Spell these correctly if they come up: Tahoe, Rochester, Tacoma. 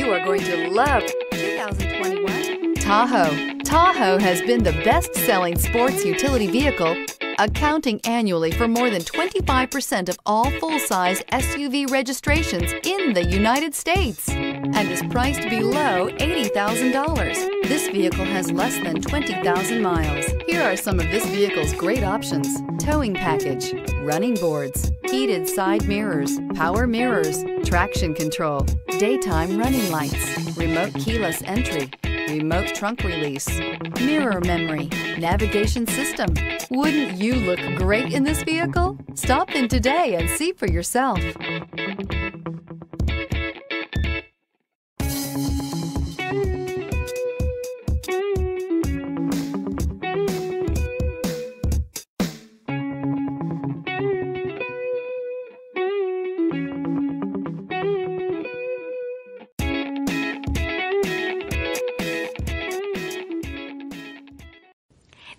You are going to love 2021 Tahoe. Tahoe has been the best-selling sports utility vehicle, accounting annually for more than 25% of all full-size SUV registrations in the United States, and is priced below $80,000. This vehicle has less than 20,000 miles. Here are some of this vehicle's great options: towing package, running boards, heated side mirrors, power mirrors, traction control, daytime running lights, remote keyless entry, remote trunk release, mirror memory, navigation system. Wouldn't you look great in this vehicle? Stop in today and see for yourself.